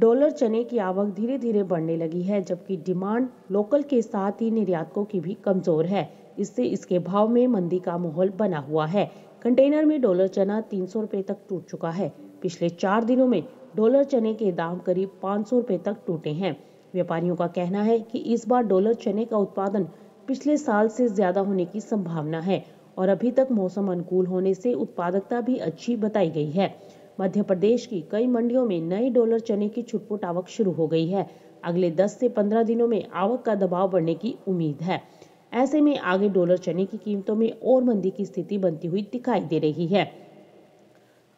Dollar चने की आवक धीरे धीरे बढ़ने लगी है, जबकि डिमांड लोकल के साथ ही निर्यातकों की भी कमजोर है। इससे इसके भाव में मंदी का माहौल बना हुआ है। कंटेनर में डॉलर चना 300 रुपए तक टूट चुका है। पिछले 4 दिनों में डॉलर चने के दाम करीब 500 रुपए तक टूटे हैं। व्यापारियों का कहना है कि इस बार डॉलर चने का उत्पादन पिछले साल से ज्यादा होने की संभावना है और अभी तक मौसम अनुकूल होने से उत्पादकता भी अच्छी बताई गई है। मध्य प्रदेश की कई मंडियों में नए डॉलर चने की छुटपुट आवक शुरू हो गई है। अगले 10 से 15 दिनों में आवक का दबाव बढ़ने की उम्मीद है। ऐसे में आगे डॉलर चने की कीमतों में और मंदी की स्थिति बनती हुई दिखाई दे रही है।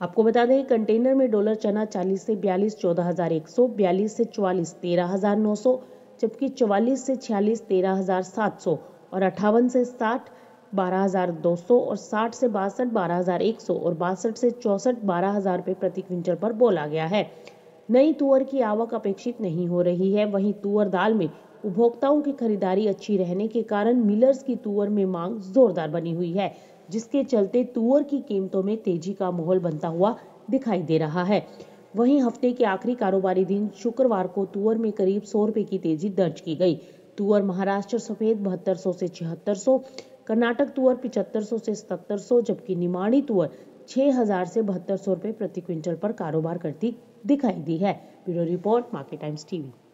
आपको बता दें, कंटेनर में डॉलर चना 40 से 42 14,100, 42 से 44 13,900, जबकि 44 से 46 13,700 और 58 से 60 12,200 और 60 से 62 12,100 और 62 से 64 12,000 रुपये प्रति क्विंटल पर बोला गया है। नई तुअर की आवक अपेक्षित नहीं हो रही है। वहीं तुअर दाल में उपभोक्ताओं की खरीदारी अच्छी रहने के कारण मिलर्स की तुअर में मांग जोरदार बनी हुई है, जिसके चलते तुअर की कीमतों में तेजी का माहौल बनता हुआ दिखाई दे रहा है। वहीं हफ्ते के आखिरी कारोबारी दिन शुक्रवार को तुअर में करीब 100 रुपये की तेजी दर्ज की गई। तुअर महाराष्ट्र सफेद 72 से 76, कर्नाटक तुअर 75 से 77, जबकि निमाड़ी तुअर 6000 से 7200 रुपये प्रति क्विंटल पर कारोबार करती दिखाई दी है। Bureau report, market Times TV.